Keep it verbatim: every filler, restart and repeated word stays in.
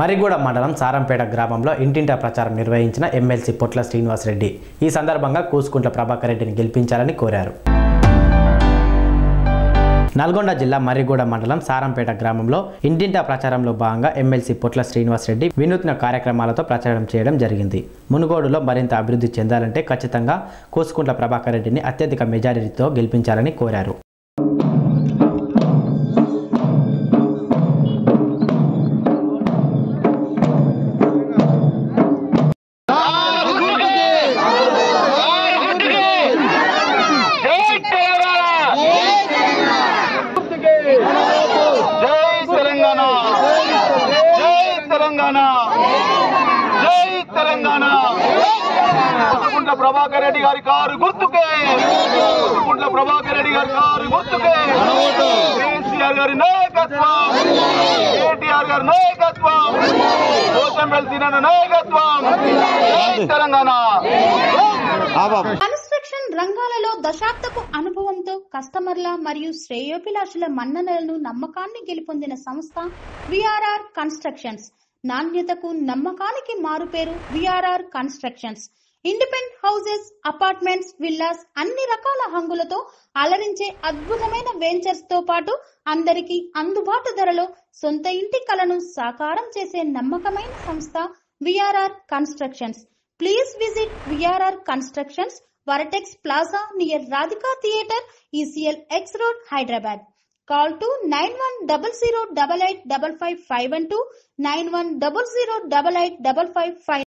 మరిగూడ మండలం సారంపేట గ్రామంలో ఇంటింటా ప్రచారం నిర్వహించిన ఎమ్మెల్సీ పొట్ల శ్రీనివాస్ రెడ్డి ఈ సందర్భంగా కూసుకుంట్ల ప్రభాకర్ రెడ్డిని గెలిపించాలని కోరారు. నల్గొండ జిల్లా మరిగూడ మండలం సారంపేట గ్రామంలో ఇంటింటా ప్రచారంలో భాగంగా ఎమ్మెల్సీ పొట్ల శ్రీనివాస్ రెడ్డి వినూత్న కార్యక్రమాలతో ప్రచారం చేయడం జరిగింది. మునుగోడులో మరింత అభివృద్ధి చెందాలంటే ఖచ్చితంగా కూసుకుంట్ల ప్రభాకర్ రెడ్డిని అత్యధిక మెజారిటీతో గెలిపించాలని కోరారు. కూసుకుంట్ల ప్రభాకర్ రెడ్డి గారి కారు గుర్తుకే కూసుకుంట్ల ప్రభాకర్ రెడ్డి గారి కారు గుర్తుకే కేసీఆర్ గారి నాయకత్వం కేటీఆర్ గారి నాయకత్వం ఓటెంబెల్సీ నాయకత్వం తెలంగాణ. కన్స్ట్రక్షన్ రంగాలలో దశాబ్దపు అనుభవంతో కస్టమర్ల మరియు శ్రేయోభిలాషుల మన్ననలను నమ్మకాన్ని గెలుపొందిన సంస్థ విఆర్ఆర్ కన్స్ట్రక్షన్స్. నాణ్యతకు నమ్మకానికి మారుపేరు VRR constructions. Independent houses, apartments, villas అన్ని రకాల హంగులతో అలరించే అద్భుతమైన వెంచర్స్ తో పాటు అందరికీ అందుబాటు ధరలో సొంత ఇంటి కలను సాకారం చేసే నమ్మకమైన సంస్థ VRR constructions. Please visit VRR constructions, వరటెక్స్ plaza near Radhika theatre, ECL X road, Hyderabad. Call to nine one zero zero double eight double five five one two nine one zero zero double eight double five five.